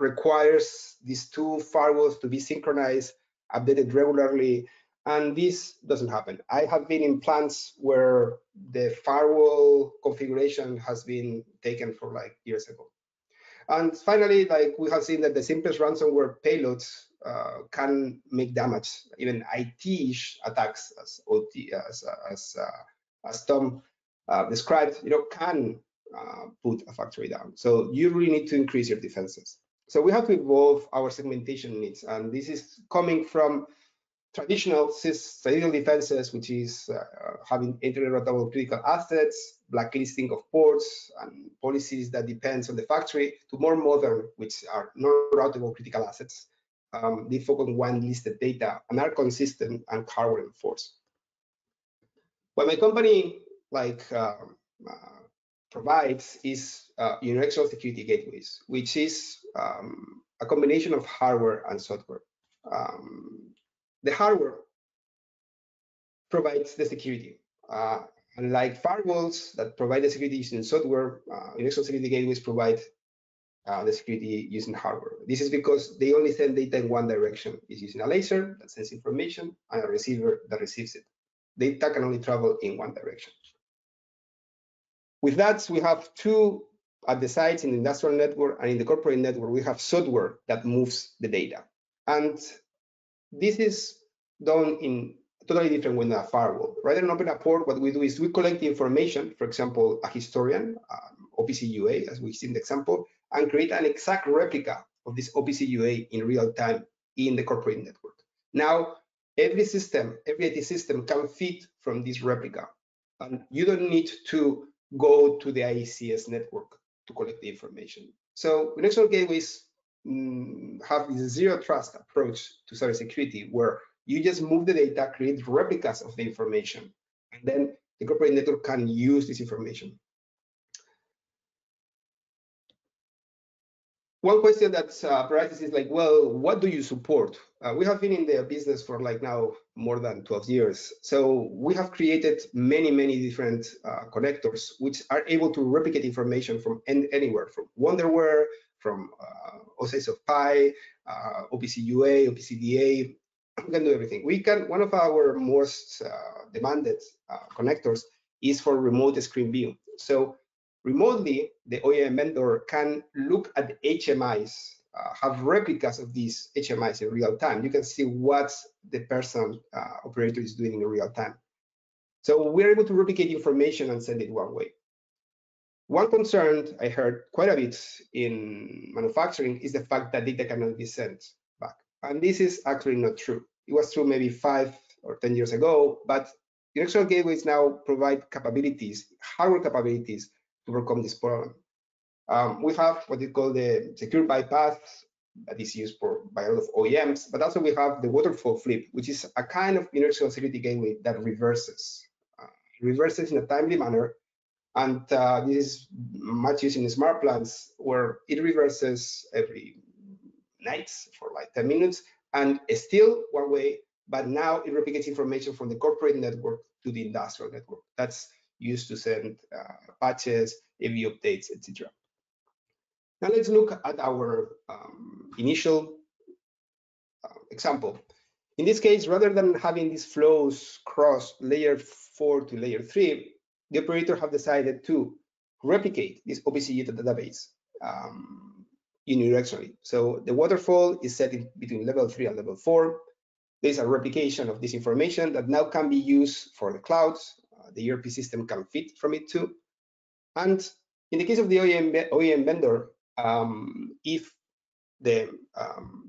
requires these 2 firewalls to be synchronized, updated regularly, and this doesn't happen. I have been in plants where the firewall configuration has been taken for like years ago. And finally, like we have seen that the simplest ransomware payloads can make damage, even IT-ish attacks, as OT, as Tom described, can put a factory down. So you really need to increase your defenses. So we have to evolve our segmentation needs, and this is coming from traditional defenses, which is having interoperable critical assets, blacklisting of ports, and policies that depends on the factory, to more modern, which are non-routable critical assets. They focus on one listed data and are consistent and hardware enforced. What my company provides is universal security gateways, which is a combination of hardware and software. The hardware provides the security. Unlike firewalls that provide the security using software, universal security gateways provide the security using hardware. This is because they only send data in one direction. It's using a laser that sends information and a receiver that receives it. Data can only travel in one direction. With that, we have two at the sites in the industrial network and in the corporate network, we have software that moves the data. And this is done in a totally different way than a firewall. Rather than open a port, what we do is we collect the information, for example, a historian, OPC UA, as we see in the example, and create an exact replica of this OPC UA in real time in the corporate network. Now, every system, every IT system can feed from this replica, and you don't need to go to the ICS network to collect the information. So the next gateways have this zero trust approach to cybersecurity, where you just move the data, create replicas of the information, and then the corporate network can use this information. One question that's arises is like, well, what do you support? We have been in the business for like now more than 12 years. So we have created many, many different connectors which are able to replicate information from anywhere, from Wonderware, from OSIsoft PI, OPC UA, OPC DA. We can do everything. We can, one of our most demanded connectors is for remote screen view. So remotely, the OEM vendor can look at the HMIs, have replicas of these HMIs in real time. You can see what the person operator is doing in real time. So we're able to replicate information and send it one way. One concern I heard quite a bit in manufacturing is the fact that data cannot be sent back. And this is actually not true. It was true maybe 5 or 10 years ago, but directional gateways now provide capabilities, hardware capabilities, to overcome this problem. We have what you call the secure bypass that is used by a lot of OEMs, but also we have the waterfall flip, which is a kind of inertial security gateway that reverses in a timely manner. And this is much used in smart plants, where it reverses every night for like 10 minutes and is still one way, but now it replicates information from the corporate network to the industrial network. That's used to send patches, AV updates, etc. Now let's look at our initial example. In this case, rather than having these flows cross layer 4 to layer 3, the operator have decided to replicate this OPC database unidirectionally. So the waterfall is set in between level 3 and level 4. There's a replication of this information that now can be used for the clouds. The ERP system can fit from it too. And in the case of the OEM vendor, if the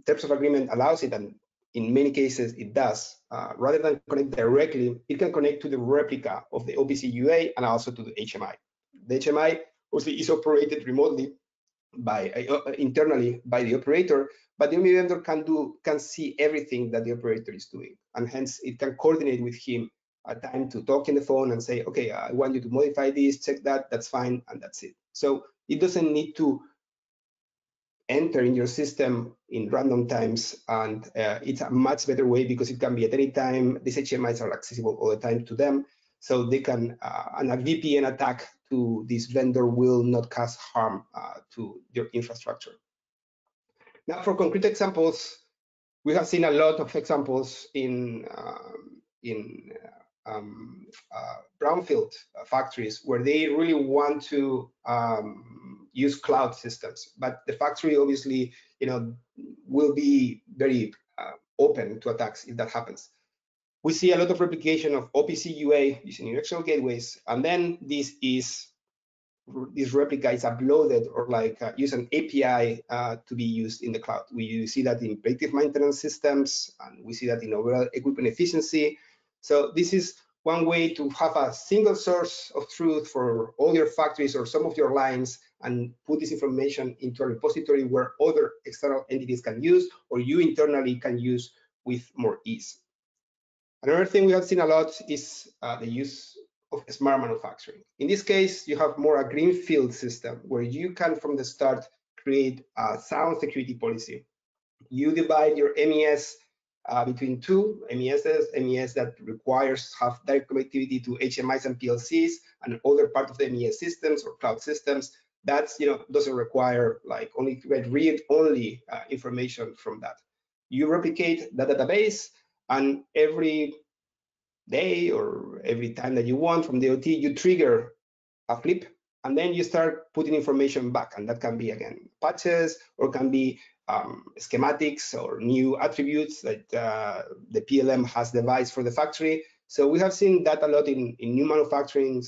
terms of agreement allows it, and in many cases it does, rather than connect directly, it can connect to the replica of the OPC UA and also to the HMI. The HMI obviously is operated remotely by internally by the operator, but the OEM vendor can see everything that the operator is doing, and hence it can coordinate with him a time to talk in the phone and say, okay, I want you to modify this, check that, that's fine, and that's it. So it doesn't need to enter in your system in random times, and it's a much better way because it can be at any time. These HMIs are accessible all the time to them, so they can, and a VPN attack to this vendor will not cause harm to your infrastructure. Now, for concrete examples, we have seen a lot of examples in brownfield factories where they really want to use cloud systems, but the factory obviously, you know, will be very open to attacks if that happens. We see a lot of replication of OPC UA using universal gateways, and then this replica is uploaded or like use an API to be used in the cloud. We see that in predictive maintenance systems, and we see that in overall equipment efficiency. So this is one way to have a single source of truth for all your factories or some of your lines, and put this information into a repository where other external entities can use, or you internally can use with more ease. Another thing we have seen a lot is the use of smart manufacturing. In this case, you have more a greenfield system where you can, from the start, create a sound security policy. You divide your MES between two MESs, MES that requires have direct connectivity to HMIs and PLCs and other part of the MES systems or cloud systems that's, doesn't require like only read-only information from that. You replicate that database, and every day or every time that you want from the OT, you trigger a flip, and then you start putting information back. And that can be, again, patches, or can be schematics or new attributes that the PLM has devised for the factory. So we have seen that a lot in new manufacturing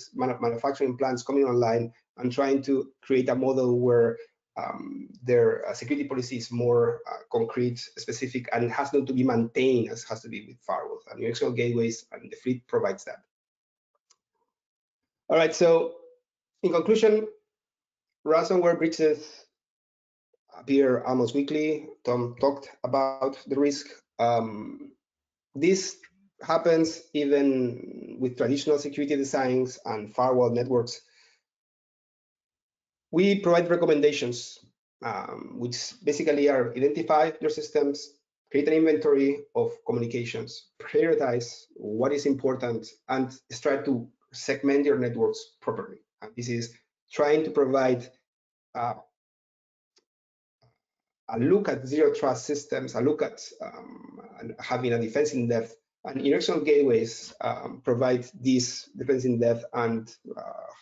plants coming online and trying to create a model where their security policy is more concrete, specific, and it has not to be maintained as has to be with firewalls and UXL gateways, and the fleet provides that. All right, so in conclusion, ransomware breaches appear almost weekly. Tom talked about the risk. This happens even with traditional security designs and firewall networks. We provide recommendations, which basically are: identify your systems, create an inventory of communications, prioritize what is important, and try to segment your networks properly. And this is trying to provide a look at zero trust systems, a look at having a defense in depth, and universal gateways provide this defense in depth and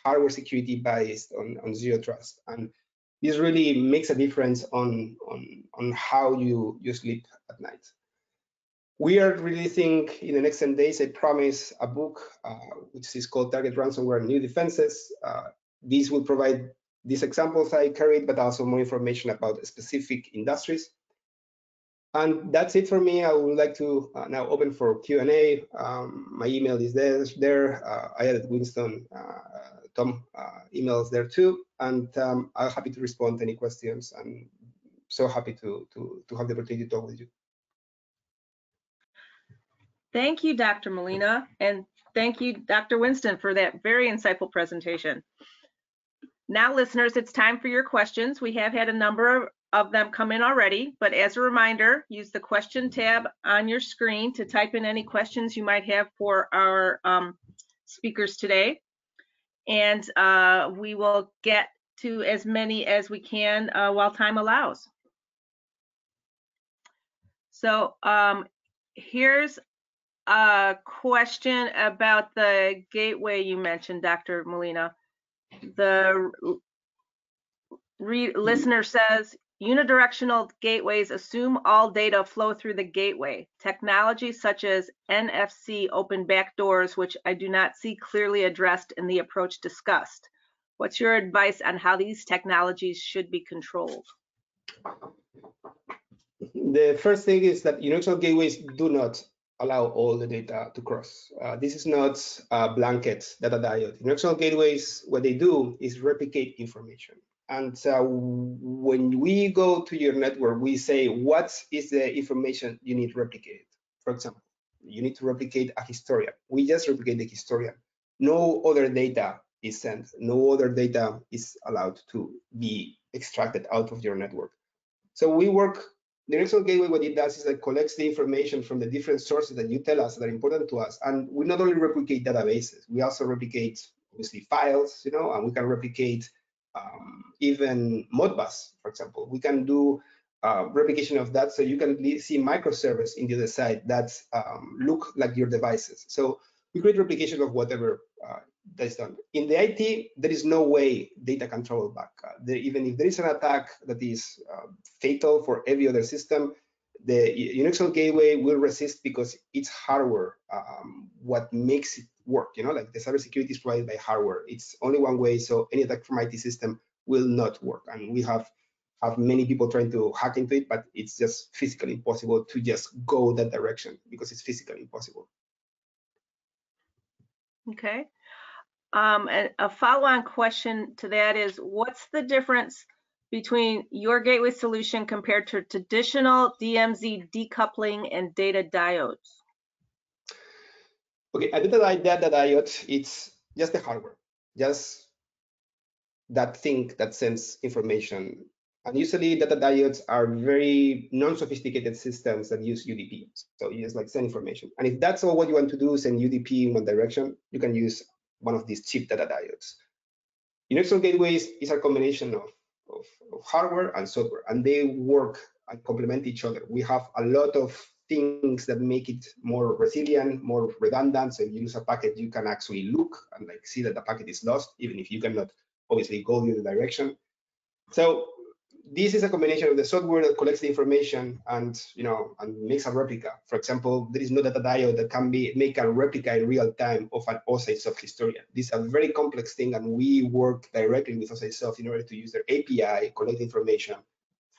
hardware security based on zero trust. And this really makes a difference on how you sleep at night. We are releasing in the next 10 days, I promise, a book which is called Target Ransomware New Defenses. These will provide these examples I carried, but also more information about specific industries. And that's it for me. I would like to now open for Q&A. My email is there. I added Winston, Tom emails there too. And I'm happy to respond to any questions. I'm so happy to have the opportunity to talk with you. Thank you, Dr. Molina. And thank you, Dr. Winston, for that very insightful presentation. Now, listeners, it's time for your questions. We have had a number of them come in already, but as a reminder, use the question tab on your screen to type in any questions you might have for our speakers today, and we will get to as many as we can while time allows. So here's a question about the gateway you mentioned, Dr. Molina. The listener says, unidirectional gateways assume all data flow through the gateway. Technology such as NFC open backdoors, which I do not see clearly addressed in the approach discussed. What's your advice on how these technologies should be controlled? The first thing is that unidirectional gateways do not allow all the data to cross. This is not a blanket data diode. Unidirectional gateways, what they do is replicate information. And when we go to your network, we say, what is the information you need replicated? For example, you need to replicate a historian. We just replicate the historian. No other data is sent. No other data is allowed to be extracted out of your network. So we work, the unidirectional gateway, what it does is that collects the information from the different sources that you tell us that are important to us. And we not only replicate databases, we also replicate, obviously, files, and we can replicate even Modbus, for example. We can do replication of that, so you can see microservice in the other side that look like your devices. So we create replication of whatever that's done. In the IT, there is no way data can travel back. Even if there is an attack that is fatal for every other system, the unidirectional gateway will resist because it's hardware. What makes it work, like the cybersecurity is provided by hardware. It's only one way, so any attack from IT system will not work. And we have many people trying to hack into it, but it's just physically impossible to just go that direction because it's physically impossible. Okay. And a follow-on question to that is, what's the difference between your gateway solution compared to traditional DMZ decoupling and data diodes? Okay, I didn't like that diode. It's just the hardware, just that thing that sends information. And usually data diodes are very non-sophisticated systems that use UDP. So you just like send information. And if that's all what you want to do, send UDP in one direction, you can use one of these cheap data diodes. Universal gateways is a combination of hardware and software, and they work and complement each other. We have a lot of things that make it more resilient, more redundant. So if you lose a packet, you can actually look and like see that the packet is lost, even if you cannot obviously go the other direction. So this is a combination of the software that collects the information and, you know, and makes a replica. For example, there is no data diode that can make a replica in real time of an OSIsoft historian. This is a very complex thing, and we work directly with OSIsoft in order to use their API, collect information,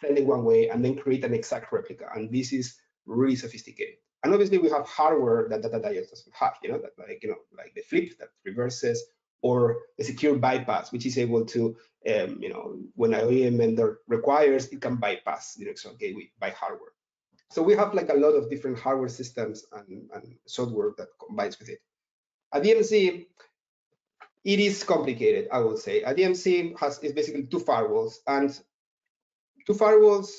send it one way, and then create an exact replica. And this is really sophisticated. And obviously, we have hardware that data diode doesn't have. You know, that like the flip that reverses, or a secure bypass, which is able to, you know, when an OEM vendor requires, it can bypass the Universal Gateway by hardware. So we have like a lot of different hardware systems and software that combines with it. At DMC, it is complicated, I would say. At DMC is basically two firewalls, and two firewalls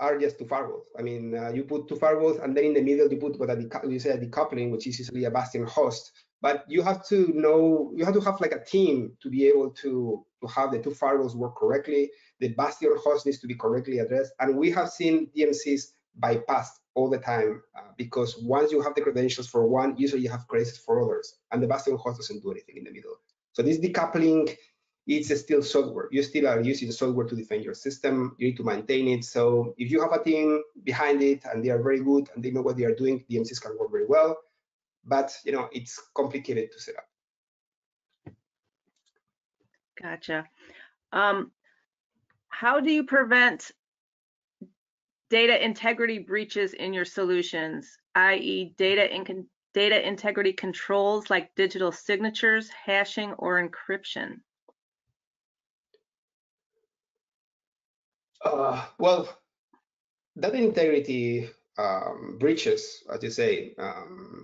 are just two firewalls. I mean, you put two firewalls, and then in the middle you put what we say a decoupling, which is usually a bastion host. But you have to know, you have to have like a team to be able to have the two firewalls work correctly. The bastion host needs to be correctly addressed. And we have seen DMCs bypassed all the time because once you have the credentials for one, usually you have credentials for others, and the bastion host doesn't do anything in the middle. So this decoupling, it's still software. You still are using software to defend your system. You need to maintain it. So if you have a team behind it and they are very good and they know what they are doing, DMCs can work very well. But, you know, it's complicated to set up. Gotcha. How do you prevent data integrity breaches in your solutions, i.e. data integrity controls like digital signatures, hashing, or encryption? Well, data integrity breaches, as you say,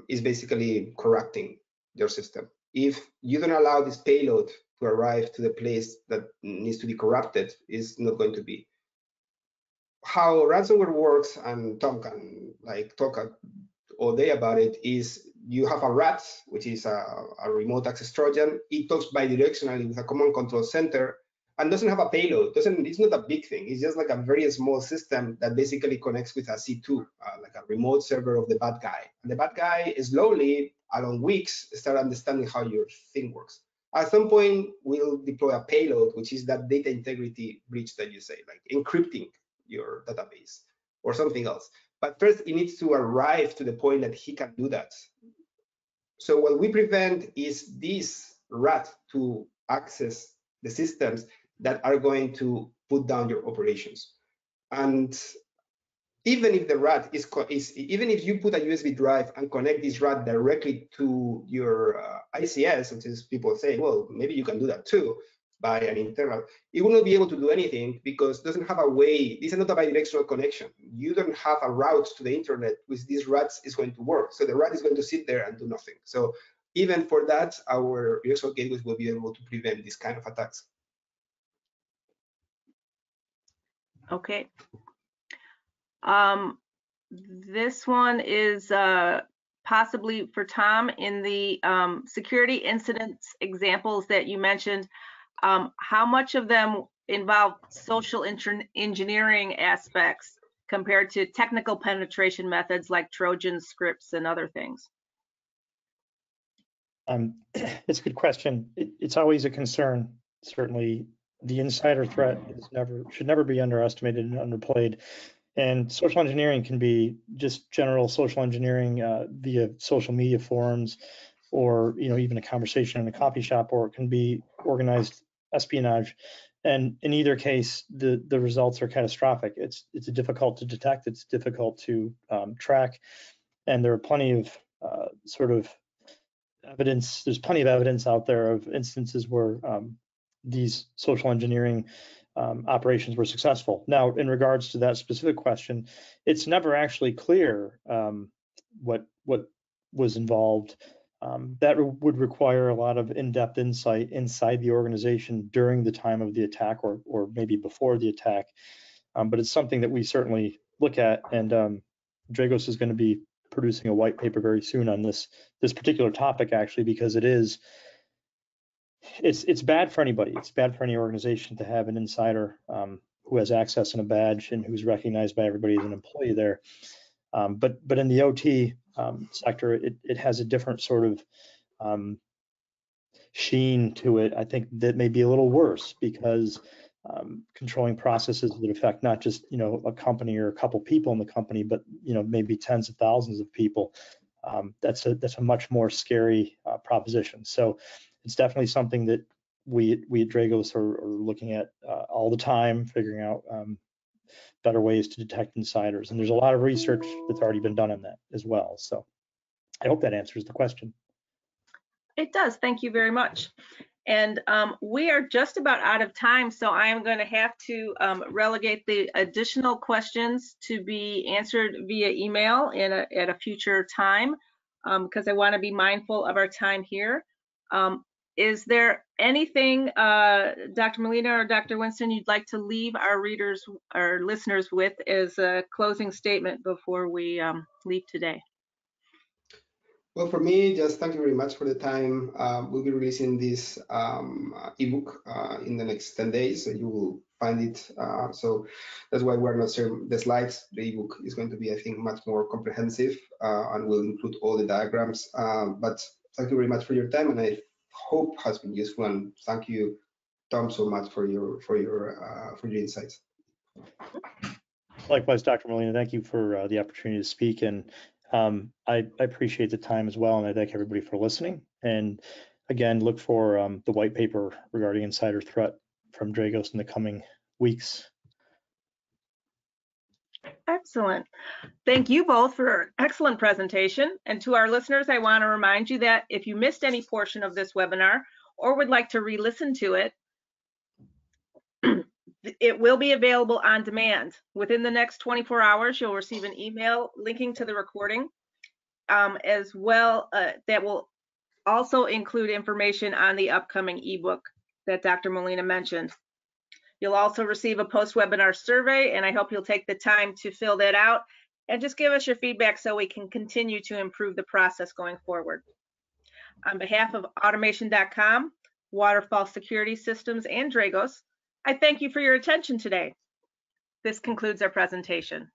is basically corrupting your system. If you don't allow this payload to arrive to the place that needs to be corrupted, it's not going to be. How ransomware works, and Tom can like talk all day about it, is you have a RAT, which is a remote access Trojan. It talks bidirectionally with a command control center and doesn't have a payload. It's not a big thing. It's just like a very small system that basically connects with a C2, like a remote server of the bad guy. And the bad guy slowly, along weeks, start understanding how your thing works. At some point, we'll deploy a payload, which is that data integrity breach that you say, like encrypting your database or something else. But first, it needs to arrive to the point that he can do that. So what we prevent is this RAT to access the systems that are going to put down your operations. And even if the RAT even if you put a USB drive and connect this RAT directly to your ICS, which is people say, well, maybe you can do that too by an internal, it will not be able to do anything because it doesn't have a way. This is not a bidirectional connection. You don't have a route to the internet with these RATs is going to work. So the RAT is going to sit there and do nothing. So even for that, our universal gateways will be able to prevent this kind of attacks. Okay. This one is possibly for Tom. In the security incidents examples that you mentioned, how much of them involve social engineering aspects compared to technical penetration methods like Trojan scripts and other things? It's a good question. It's always a concern, certainly. The insider threat is should never be underestimated and underplayed. And social engineering can be just general social engineering via social media forums, or even a conversation in a coffee shop, or it can be organized espionage. And in either case, the results are catastrophic. It's difficult to detect. It's difficult to track. And there are plenty of evidence. There's plenty of evidence out there of instances where these social engineering operations were successful. Now, in regards to that specific question, it's never actually clear what was involved. That would require a lot of in-depth insight inside the organization during the time of the attack, or maybe before the attack. But it's something that we certainly look at, and Dragos is going to be producing a white paper very soon on this particular topic, actually, because it is it's bad for anybody. It's bad for any organization to have an insider who has access and a badge and who's recognized by everybody as an employee there. But in the OT sector, it has a different sort of sheen to it. I think that may be a little worse because controlling processes that affect not just a company or a couple people in the company, but maybe tens of thousands of people. That's a much more scary proposition. So it's definitely something that we at Dragos are looking at all the time, figuring out better ways to detect insiders. And there's a lot of research that's already been done on that as well. So I hope that answers the question. It does. Thank you very much. And we are just about out of time, so I am going to have to relegate the additional questions to be answered via email at a future time, because I want to be mindful of our time here. Is there anything, Dr. Molina or Dr. Winston, you'd like to leave our readers, our listeners with as a closing statement before we leave today? Well, for me, just thank you very much for the time. We'll be releasing this ebook in the next 10 days, so you will find it. So that's why we're not sharing the slides. The ebook is going to be, I think, much more comprehensive and will include all the diagrams. But thank you very much for your time, and I hope has been useful. And thank you, Tom, so much for your insights. Likewise, Dr. Molina, thank you for the opportunity to speak, and I appreciate the time as well, and I thank everybody for listening. And again, look for the white paper regarding insider threat from Dragos in the coming weeks. Excellent. Thank you both for an excellent presentation. And to our listeners, I want to remind you that if you missed any portion of this webinar or would like to re-listen to it, it will be available on demand. Within the next 24 hours, you'll receive an email linking to the recording, as well that will also include information on the upcoming ebook that Dr. Molina mentioned. You'll also receive a post-webinar survey, and I hope you'll take the time to fill that out and just give us your feedback so we can continue to improve the process going forward. On behalf of Automation.com, Waterfall Security Systems, and Dragos, I thank you for your attention today. This concludes our presentation.